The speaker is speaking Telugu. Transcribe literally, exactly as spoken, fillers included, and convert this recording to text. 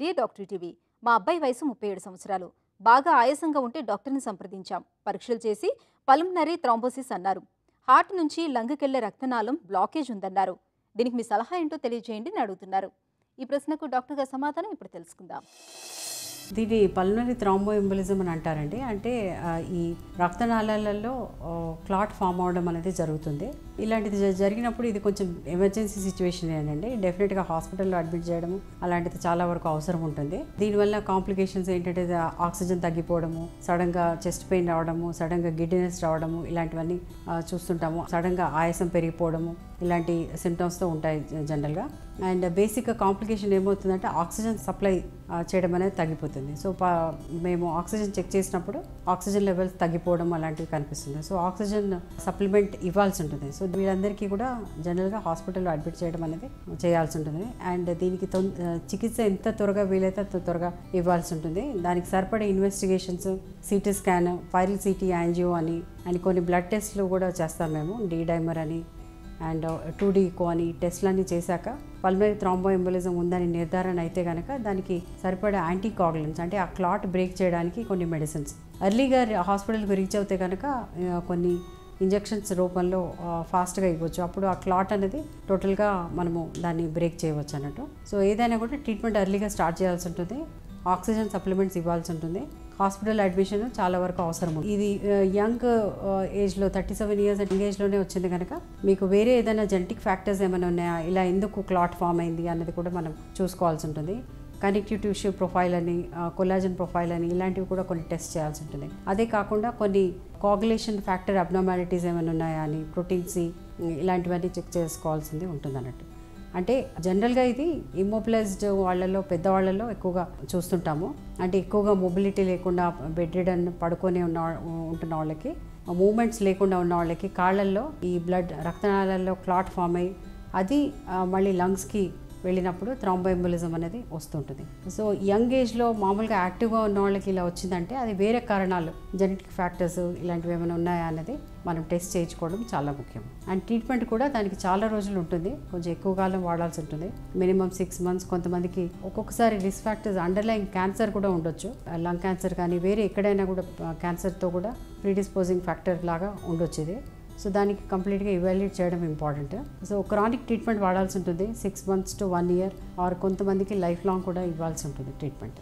డి డాక్టర్ టీవీ మా అబ్బాయి వయసు ముప్పై ఏడు సంవత్సరాలు. బాగా ఆయాసంగా ఉంటే డాక్టర్ని సంప్రదించాం. పరీక్షలు చేసి పల్మనరీ థ్రాంబోసిస్ అన్నారు. హార్ట్ నుంచి లంగ్కెళ్లే రక్తనాళం బ్లాకేజ్ ఉందన్నారు. దీనికి మీ సలహా ఏంటో తెలియజేయండి అని అడుగుతున్నారు. ఈ ప్రశ్నకు డాక్టర్ గారి సమాధానం ఇప్పుడు తెలుసుకుందాం. దీన్ని పల్మనరీ థ్రాంబో ఎంబోలిజం అని అంటారండి. అంటే ఈ రక్తనాళాలలో క్లాట్ ఫామ్ అవడం అనేది జరుగుతుంది. ఇలాంటిది జరిగినప్పుడు ఇది కొంచెం ఎమర్జెన్సీ సిచ్యువేషన్ అండి. డెఫినెట్గా హాస్పిటల్లో అడ్మిట్ చేయడము అలాంటిది చాలా వరకు అవసరం ఉంటుంది. దీనివల్ల కాంప్లికేషన్స్ ఏంటంటే ఆక్సిజన్ తగ్గిపోవడము, సడన్గా చెస్ట్ పెయిన్ రావడము, సడన్గా గిడ్డినెస్ రావడము, ఇలాంటివన్నీ చూస్తుంటాము. సడన్గా ఆయాసం పెరిగిపోవడము, ఇలాంటి సిమ్టమ్స్తో ఉంటాయి జనరల్గా. అండ్ బేసిక్గా కాంప్లికేషన్ ఏమవుతుందంటే ఆక్సిజన్ సప్లై చేయడం అనేది తగ్గిపోతుంది. సో మేము ఆక్సిజన్ చెక్ చేసినప్పుడు ఆక్సిజన్ లెవెల్స్ తగ్గిపోవడం అలాంటివి కనిపిస్తుంది. సో ఆక్సిజన్ సప్లిమెంట్ ఇవ్వాల్సి ఉంటుంది. సో వీళ్ళందరికీ కూడా జనరల్గా హాస్పిటల్లో అడ్మిట్ చేయడం అనేది చేయాల్సి ఉంటుంది. అండ్ దీనికి చికిత్స ఎంత త్వరగా వీలైతే అంత త్వరగా ఇవ్వాల్సి ఉంటుంది. దానికి సరిపడే investigations, CT scan, viral CT angio అని అని కొన్ని బ్లడ్ టెస్ట్లు కూడా చేస్తాం మేము. డి డైమర్ అని అండ్ టూ డి ఈకో అని టెస్ట్లన్నీ చేశాక పల్మనరీ థ్రాంబో ఎంబోలిజం ఉందని నిర్ధారణ అయితే కనుక దానికి సరిపడే యాంటీకాగులెంట్స్ అంటే ఆ క్లాట్ బ్రేక్ చేయడానికి కొన్ని మెడిసిన్స్ ఎర్లీగా హాస్పిటల్కి రీచ్ అవుతే కనుక కొన్ని ఇంజెక్షన్స్ రూపంలో ఫాస్ట్గా ఇవ్వచ్చు. అప్పుడు ఆ క్లాట్ అనేది టోటల్గా మనము దాన్ని బ్రేక్ చేయవచ్చు అన్నట్టు. సో ఏదైనా కూడా ట్రీట్మెంట్ ఎర్లీగా స్టార్ట్ చేయాల్సి ఉంటుంది. ఆక్సిజన్ సప్లిమెంట్స్ ఇవ్వాల్సి ఉంటుంది. హాస్పిటల్ అడ్మిషన్ చాలా వరకు అవసరం. ఇది యంగ్ ఏజ్లో థర్టీ సెవెన్ ఇయర్స్ యంగ్ ఏజ్లోనే వచ్చింది కనుక మీకు వేరే ఏదైనా జెనెటిక్ ఫ్యాక్టర్స్ ఏమైనా ఉన్నాయా, ఇలా ఎందుకు క్లాట్ ఫామ్ అయింది అన్నది కూడా మనం చూసుకోవాల్సి ఉంటుంది. కనెక్టివ్ టిష్యూ ప్రొఫైల్ అని, కొల్లాజన్ ప్రొఫైల్ అని ఇలాంటివి కూడా కొన్ని టెస్ట్ చేయాల్సి ఉంటుంది. అదే కాకుండా కొన్ని కోగులేషన్ ఫ్యాక్టర్ అబ్నార్మాలిటీస్ ఏమైనా ఉన్నాయా అని, ప్రోటీన్ సి ఇలాంటివన్నీ చెక్ చేసుకోవాల్సింది ఉంటుంది అన్నట్టు. అంటే జనరల్గా ఇది ఇమ్మొబిలైజ్డ్ వాళ్ళలో, పెద్దవాళ్ళలో ఎక్కువగా చూస్తుంటాము. అంటే ఎక్కువగా మొబిలిటీ లేకుండా బెడ్ రిడన్ పడుకొని ఉన్న ఉంటున్న వాళ్ళకి, మూమెంట్స్ లేకుండా ఉన్న వాళ్ళకి కాళ్ళల్లో ఈ బ్లడ్ రక్తనాళాల్లో క్లాట్ ఫామ్ అయ్యి అది మళ్ళీ లంగ్స్కి వెళ్ళినప్పుడు థ్రాంబో ఎంబోలిజం అనేది వస్తుంటుంది. సో యంగ్ ఏజ్లో మామూలుగా యాక్టివ్గా ఉన్న వాళ్ళకి ఇలా వచ్చిందంటే అది వేరే కారణాలు, జెనెటిక్ ఫ్యాక్టర్స్ ఇలాంటివి ఏమైనా ఉన్నాయా అనేది మనం టెస్ట్ చేయించుకోవడం చాలా ముఖ్యం. అండ్ ట్రీట్మెంట్ కూడా దానికి చాలా రోజులు ఉంటుంది, కొంచెం ఎక్కువ కాలం వాడాల్సి ఉంటుంది, మినిమం సిక్స్ మంత్స్. కొంతమందికి ఒక్కొక్కసారి రిస్క్ ఫ్యాక్టర్స్ అండర్లైన్ క్యాన్సర్ కూడా ఉండొచ్చు. లంగ్ క్యాన్సర్ కానీ వేరే ఎక్కడైనా కూడా క్యాన్సర్తో కూడా ప్రీడిస్పోజింగ్ ఫ్యాక్టర్ లాగా ఉండొచ్చు ఇది. సో దానికి కంప్లీట్గా ఇవాల్యుయేట్ చేయడం ఇంపార్టెంట్. సో క్రానిక్ ట్రీట్మెంట్ వాడాల్సి ఉంటుంది, six months to one year or కొంతమందికి లైఫ్ లాంగ్ కూడా ఇవ్వాల్సి ఉంటుంది ట్రీట్మెంట్.